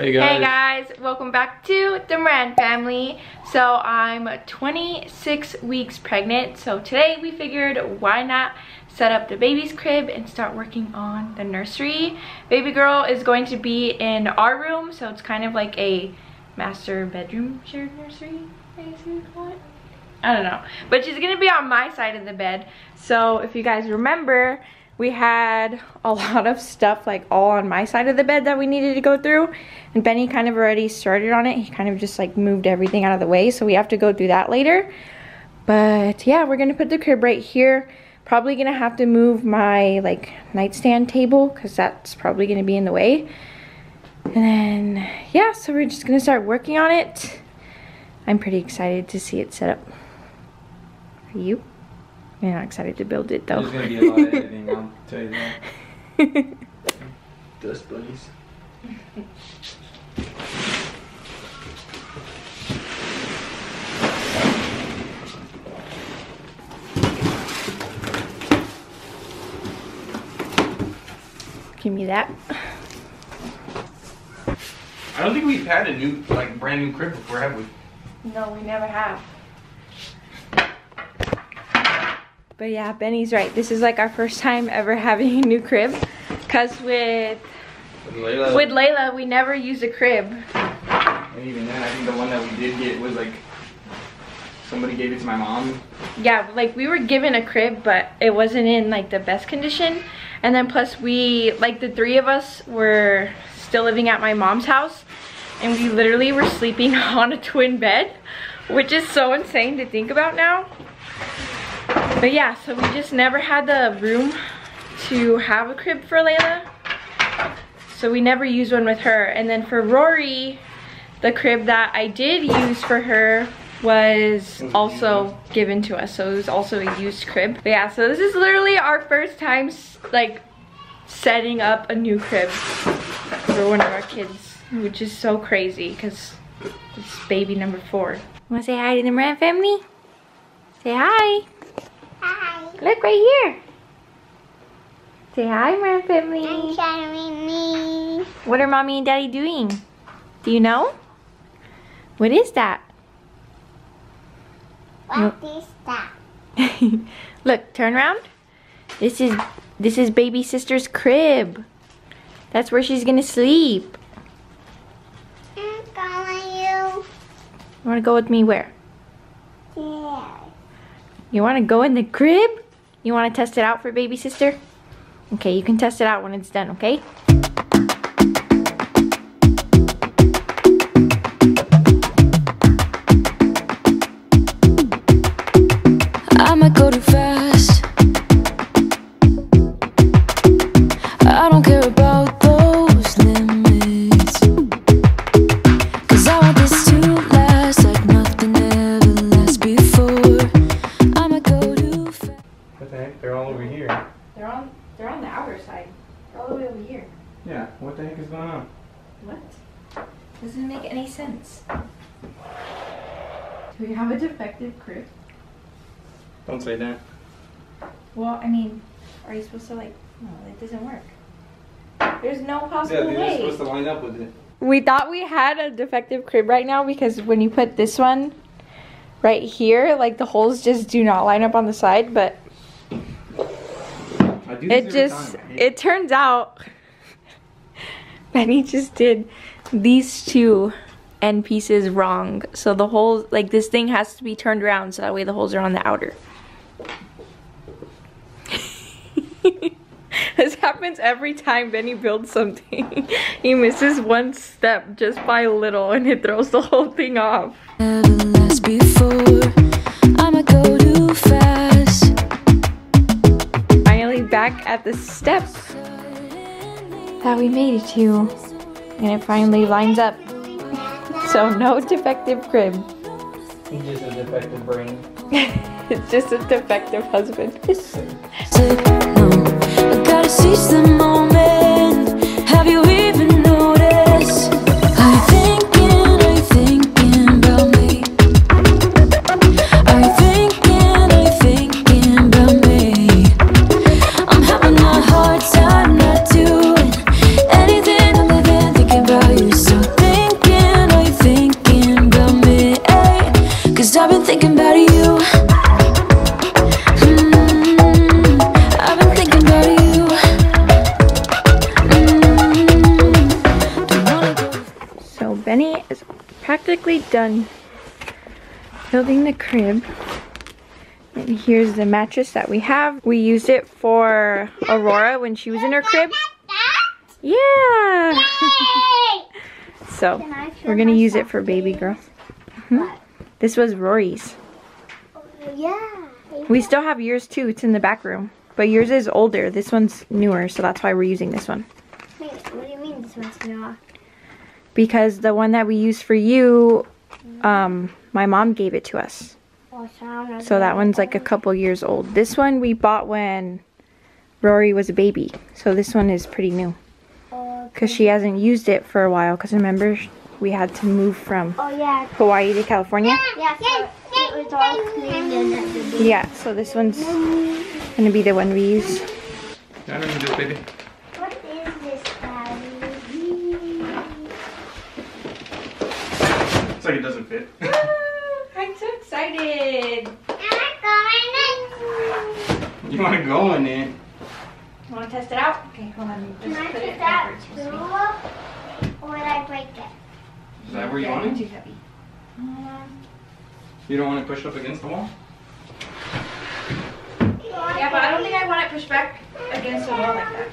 Hey guys. Hey guys, welcome back to the Moran family. So I'm 26 weeks pregnant, so today we figured why not set up the baby's crib and start working on the nursery. Baby girl is going to be in our room, so it's kind of like a master bedroom shared nursery, I guess you would call it. I don't know, but she's gonna be on my side of the bed. So if you guys remember, we had a lot of stuff like all on my side of the bed that we needed to go through, and Bennie kind of already started on it. He kind of just like moved everything out of the way, so we have to go through that later. But yeah, we're gonna put the crib right here. Probably gonna have to move my like nightstand table because that's probably gonna be in the way. And then yeah, so we're just gonna start working on it. I'm pretty excited to see it set up. Are you? Yeah, I'm excited to build it though. There's gonna be a lot of editing, I'll tell you that. Dust bunnies. Give me that. I don't think we've had a new, like, brand new crib before, have we? No, we never have. But yeah, Benny's right. This is like our first time ever having a new crib. Cause with Layla, we never used a crib. And even then, I think the one that we did get was like, somebody gave it to my mom. Yeah, like we were given a crib, but it wasn't in like the best condition. And then plus we, like the three of us were still living at my mom's house. And we literally were sleeping on a twin bed, which is so insane to think about now. But yeah, so we just never had the room to have a crib for Layla. So we never used one with her. And then for Rory, the crib that I did use for her was also given to us. So it was also a used crib. But yeah, so this is literally our first time like setting up a new crib for one of our kids, which is so crazy because it's baby number 4. Wanna say hi to the Moran family? Say hi. Hi. Look right here. Say hi, Moran family. I'm trying to. What are mommy and daddy doing? Do you know? What is that? What is that? Look, turn around. This is baby sister's crib. That's where she's gonna sleep. I'm calling you. You wanna go with me where? Yeah. You want to go in the crib? You want to test it out for baby sister? Okay, you can test it out when it's done, okay? I might go too fast. I don't care about those limits. Cause I want this to last like nothing ever last before. What the heck? They're all over here. They're on the outer side. They're all the way over here. Yeah, what the heck is going on? What? Doesn't make any sense. Do we have a defective crib? Don't say that. Well, I mean, are you supposed to like, no, it doesn't work. There's no possible way. Yeah, they're supposed to line up with it. We thought we had a defective crib right now because when you put this one right here, like the holes just do not line up on the side, but it turns out Bennie just did these two end pieces wrong. So the holes, like this thing has to be turned around so that way the holes are on the outer. This happens every time Bennie builds something. He misses one step just by little and it throws the whole thing off. Back at the step that we made it to, and it finally lines up. So no defective crib. He's just a defective brain. It's just a defective husband. I gotta seize the moment. Have you even noticed? Hard time not doing anything. I've been thinking about you so. So Bennie is practically done building the crib. And here's the mattress that we have. We used it for Aurora when she was in her crib. Yeah! So, we're gonna use it for baby girl. This was Rory's. Yeah. We still have yours too, it's in the back room. But yours is older, this one's newer, so that's why we're using this one. Wait, what do you mean this one's newer? Because the one that we used for you, my mom gave it to us. So that one's like a couple years old. This one we bought when Rory was a baby. So this one is pretty new. Because she hasn't used it for a while. Because remember, we had to move from Hawaii to California. Yeah, so it was all cleaned in. Yeah, so this one's going to be the one we use. I don't need this, baby. What is this, Daddy? It's like it doesn't fit. I'm so excited. You want to go in it? You want to test it out? Okay, hold on. Just can I put it backwards. Or would I break it? Is that where you want it? Too heavy. You don't want to push up against the wall? Yeah, but I don't think I want it pushed back against the wall like that.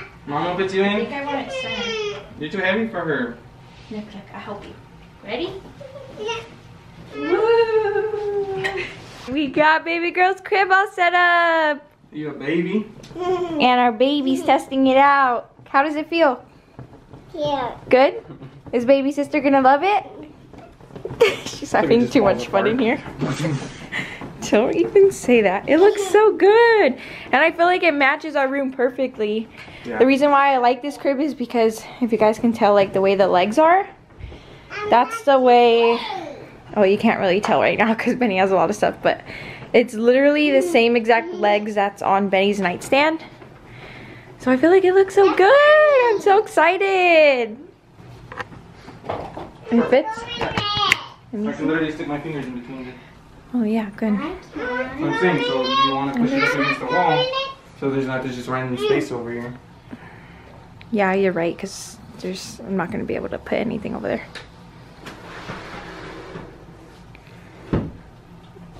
Okay. Mama puts you in? I think I want it center. You're too heavy for her. Look, look, I'll help you. Ready? Yeah. Woo! We got baby girl's crib all set up. You a baby? And our baby's testing it out. How does it feel? Yeah. Good? Is baby sister gonna love it? She's having too much fun in here. Don't even say that. It looks so good. And I feel like it matches our room perfectly. Yeah. The reason why I like this crib is because, if you guys can tell, like the way the legs are, that's the way. Oh, you can't really tell right now because Bennie has a lot of stuff, but it's literally the same exact legs that's on Benny's nightstand. So I feel like it looks so good. I'm so excited. And it fits. I can literally stick my fingers in between it. Oh yeah, good. I'm saying, so you want to push it up against the wall so there's not just random space over here. Yeah, you're right, because there's, I'm not going to be able to put anything over there.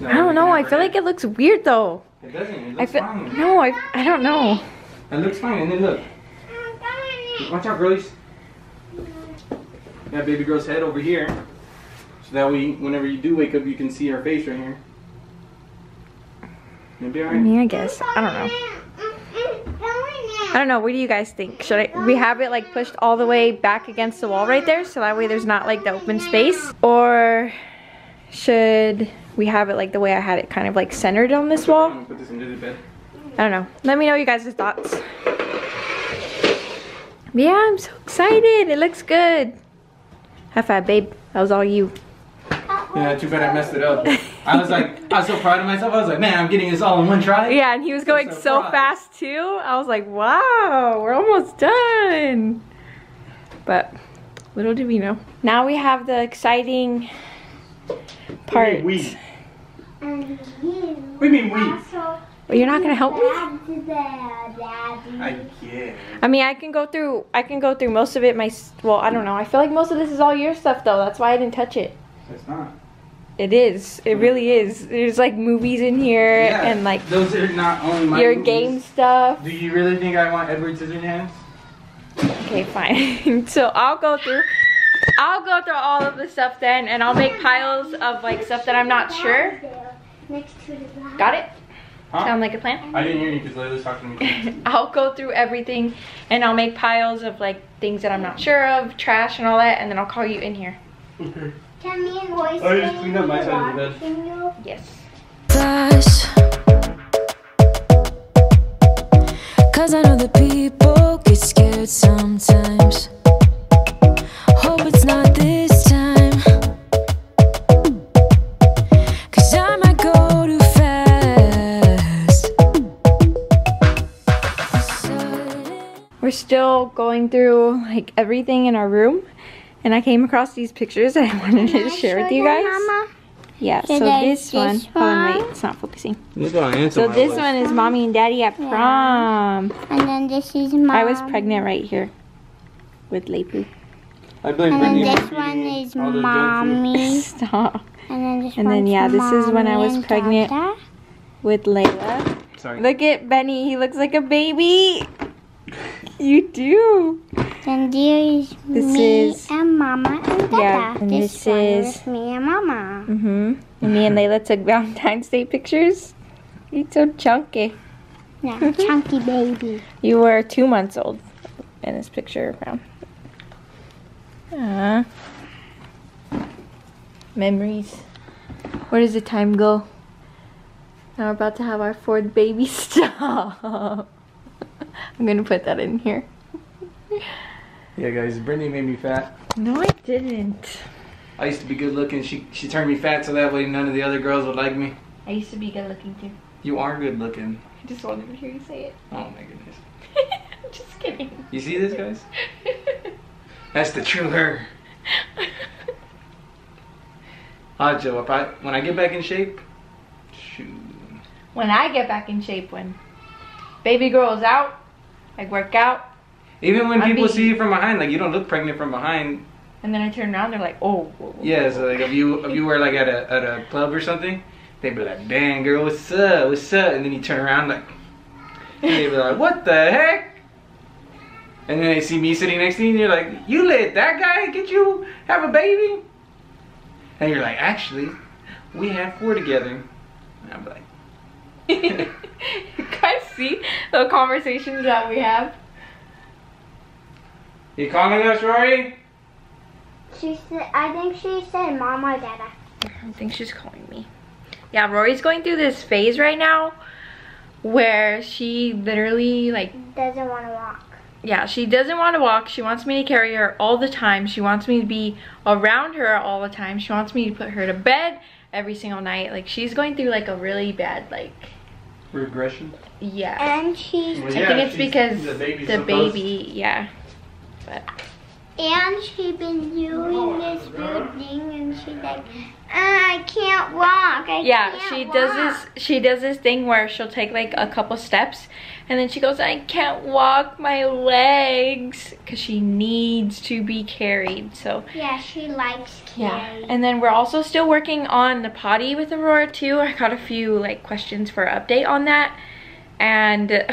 No, I don't know. I feel like it looks weird though. It doesn't. It looks fine. No, I don't know. It looks fine. And then look. Watch out, girlies. Got baby girl's head over here. So that way, whenever you do wake up, you can see her face right here. It'll be all right. I mean, I guess. I don't know. I don't know. What do you guys think? Should we have it like pushed all the way back against the wall right there? So that way there's not like the open space? Or should we have it like the way I had it, kind of like centered on this wall? I'm gonna put this under the bed. I don't know. Let me know you guys' thoughts. Yeah, I'm so excited. It looks good. High five, babe. That was all you. Yeah, too bad I messed it up. I was so proud of myself. I was like, man, I'm getting this all in one try. Yeah, and he was going so fast too. I was like, wow, we're almost done. But little do we know. Now we have the exciting part. We mean we. Well, you're not gonna help me? I mean, I can go through most of it. Well, I don't know. I feel like most of this is all your stuff though. That's why I didn't touch it. It's not. It is. It really is. There's like movies in here and like those are not only my your movies. Game stuff. Do you really think I want Edward Scissorhands? Okay, fine. So I'll go through all of the stuff then, and I'll make piles of like stuff that I'm not sure. Got it? Huh? Sound like a plan? I didn't hear you because Layla's talking to me. I'll go through everything, and I'll make piles of like things that I'm not sure of, trash and all that, and then I'll call you in here. Okay. Can me and Royce just clean up my side of the bed? Yes. Cause I know that people get scared sometimes. Hope it's not this time, cause I might go too fast. We're still going through like everything in our room, And I came across these pictures that I wanted to share with you guys. Mama? Yeah, so this one, hold on, wait, it's not focusing. So this one is Mommy and Daddy at prom. And then this is Mom. I was pregnant right here with Leipu. I blame Brittany. And this one is Mommy. Stop. And then yeah, this is when I was pregnant with Layla. Sorry. Look at Bennie, he looks like a baby. You do. And there is me and Mama and Dada. Yeah, and this is me and Mama. Mhm. And me and Layla took Valentine's Day pictures. You're so chunky. Yeah, chunky baby. You were 2 months old in this picture around. Memories. Where does the time go? Now we're about to have our fourth baby. Stop. I'm gonna put that in here. Yeah, guys, Brittany made me fat. No, I didn't. I used to be good looking. She turned me fat so that way none of the other girls would like me. I used to be good looking too. You are good looking. I just wanted to hear you say it. Oh my goodness. I'm just kidding. You see this, guys? That's the true her. I'll Joe, when I get back in shape, shoot. When I get back in shape, when baby girl is out, I work out. Even when people see you from behind, like you don't look pregnant from behind. And then I turn around, they're like, oh. Whoa. Yeah, so like if you were like at a club or something, they'd be like, dang girl, what's up, what's up? And then you turn around like, and they'd be like, what the heck? And then they see me sitting next to you, and you're like, you let that guy get you have a baby? And you're like, actually, we have four together. And I'm like, you guys see the conversations that we have? You calling us, Rory? She said, I think she said Mom or Dada. I think she's calling me. Yeah, Rory's going through this phase right now where she literally like doesn't want to walk. Yeah, she doesn't want to walk. She wants me to carry her all the time. She wants me to be around her all the time. She wants me to put her to bed every single night. Like, she's going through, like, a really bad, like... regression? Yeah. And she's... Well, yeah, I think it's because the baby, yeah. But. And she's been doing this weird thing, and she's like, I can't walk, she does this thing where she'll take like a couple steps, and then she goes, I can't walk my legs, because she needs to be carried, so. Yeah, she likes carried. Yeah. And then we're also still working on the potty with Aurora too. I got a few like questions for an update on that, and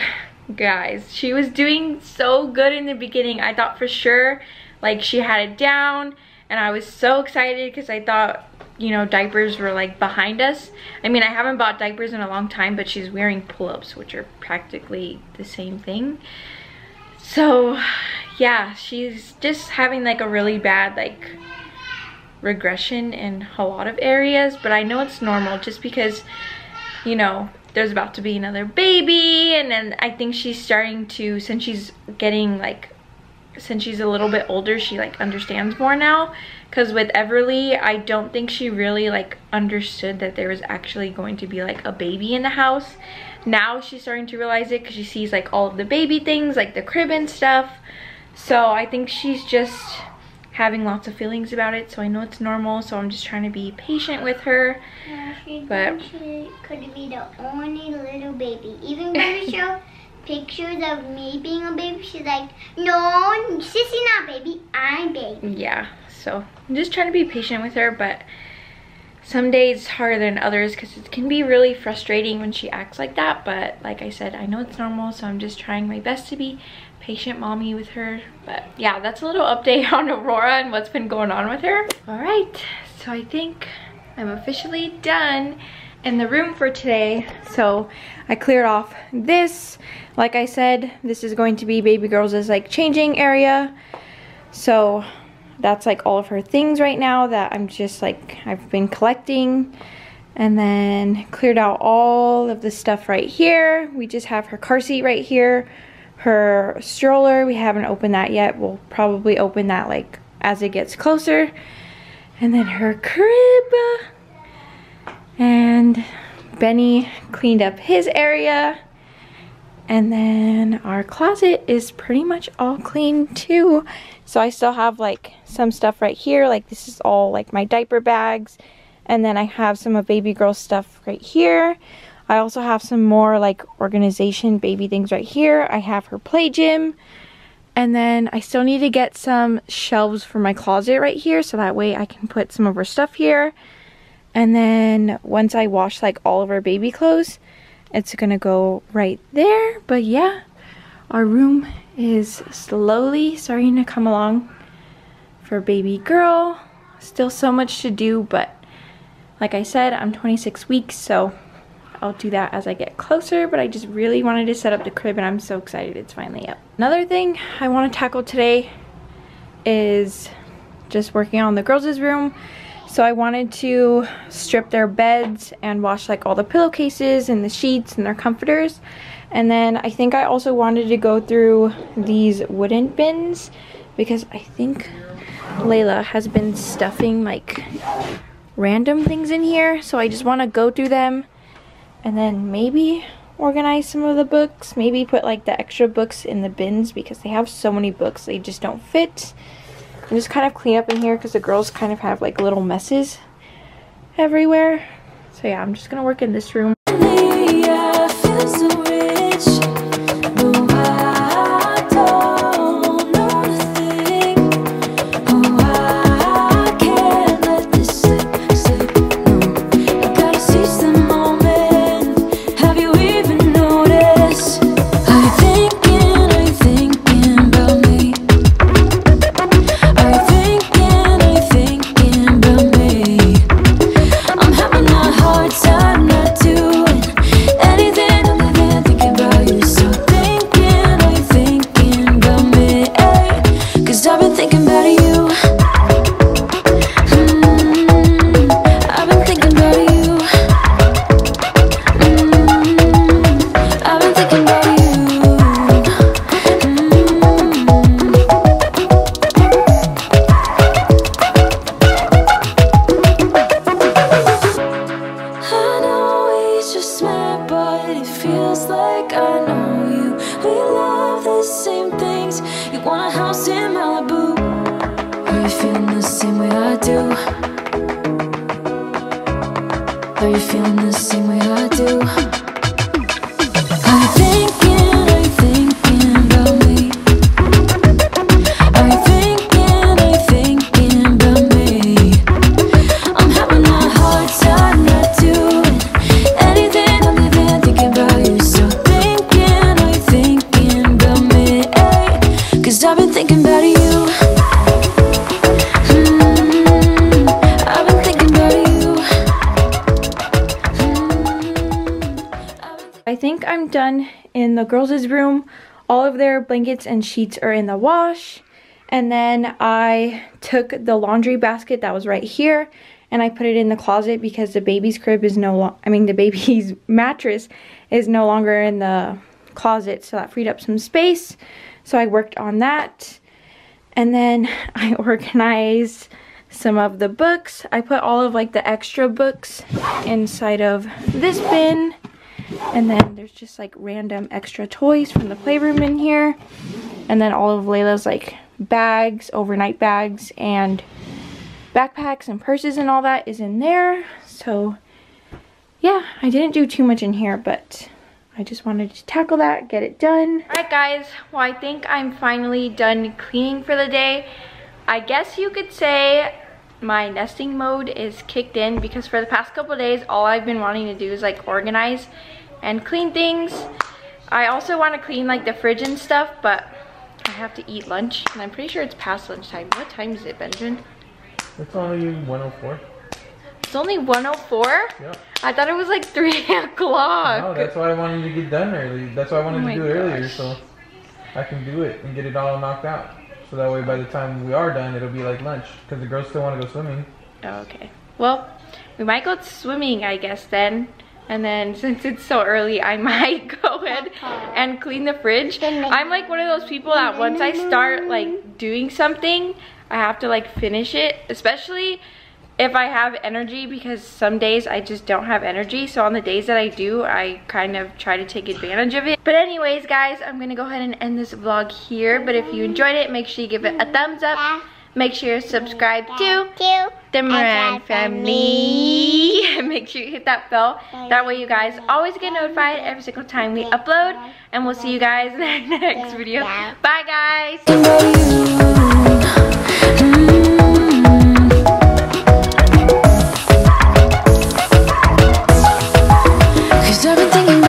guys, she was doing so good in the beginning. I thought for sure like she had it down, and I was so excited because I thought, you know, diapers were like behind us. I mean, I haven't bought diapers in a long time, but she's wearing pull-ups, which are practically the same thing. So yeah, she's just having like a really bad like regression in a lot of areas, but I know it's normal just because, you know, there's about to be another baby. And then I think she's starting to, since she's a little bit older, she like understands more now, because with Everly, I don't think she really like understood that there was actually going to be like a baby in the house. Now she's starting to realize it because she sees like all of the baby things, like the crib and stuff. So I think she's just having lots of feelings about it, so I know it's normal, so I'm just trying to be patient with her. Yeah, she could be the only little baby. Even when we show pictures of me being a baby, she's like, no, Sissy not baby, I'm baby. Yeah, so I'm just trying to be patient with her, but some days harder than others because it can be really frustrating when she acts like that, but like I said, I know it's normal, so I'm just trying my best to be patient mommy with her. But yeah, that's a little update on Aurora and what's been going on with her. All right, so I think I'm officially done in the room for today. So I cleared off this. Like I said, this is going to be baby girl's like changing area. So that's like all of her things right now that I'm just like, I've been collecting. And then cleared out all of the stuff right here. We just have her car seat right here. Her stroller, we haven't opened that yet. We'll probably open that like as it gets closer. And then her crib. And Bennie cleaned up his area. And then our closet is pretty much all clean too. So I still have like some stuff right here. Like this is all like my diaper bags. And then I have some of baby girl stuff right here. I also have some more like organization baby things right here. I have her play gym. And then I still need to get some shelves for my closet right here. So that way I can put some of her stuff here. And then once I wash like all of her baby clothes, it's gonna go right there. But yeah, our room is slowly starting to come along for baby girl. Still so much to do, but like I said, I'm 26 weeks, so I'll do that as I get closer, but I just really wanted to set up the crib and I'm so excited it's finally up. Another thing I want to tackle today is just working on the girls' room. So I wanted to strip their beds and wash like all the pillowcases and the sheets and their comforters. And then I think I also wanted to go through these wooden bins because I think Layla has been stuffing like random things in here. So I just want to go through them and then maybe organize some of the books. Maybe put like the extra books in the bins because they have so many books they just don't fit. And just kind of clean up in here because the girls kind of have like little messes everywhere. So yeah, I'm just gonna work in this room. Done in the girls' room. All of their blankets and sheets are in the wash, and then I took the laundry basket that was right here and I put it in the closet because the baby's crib is the baby's mattress is no longer in the closet, so that freed up some space. So I worked on that, and then I organized some of the books. I put all of like the extra books inside of this bin. And then there's just like random extra toys from the playroom in here. And then all of Layla's like bags, overnight bags, and backpacks and purses and all that is in there. So yeah, I didn't do too much in here, but I just wanted to tackle that, get it done. Alright guys, well I think I'm finally done cleaning for the day. I guess you could say my nesting mode is kicked in because for the past couple of days all I've been wanting to do is like organize and clean things. I also want to clean like the fridge and stuff, but I have to eat lunch and I'm pretty sure it's past lunchtime. What time is it, Benjamin? It's only 1:04. It's only 1:04? Yeah. I thought it was like 3 o'clock. No, that's why I wanted to get done early. That's why I wanted to do it earlier so I can do it and get it all knocked out. So that way by the time we are done, it'll be like lunch because the girls still want to go swimming. Oh, okay. Well, we might go swimming, I guess, then. And then since it's so early, I might go ahead and clean the fridge. I'm like one of those people that once I start like doing something, I have to like finish it, especially if I have energy, because some days I just don't have energy. So on the days that I do, I kind of try to take advantage of it. But anyways, guys, I'm gonna go ahead and end this vlog here. But if you enjoyed it, make sure you give it a thumbs up. Make sure you subscribe to the Moran family. Make sure you hit that bell. That way you guys always get notified every single time we upload. And we'll see you guys in the next video. Bye, guys.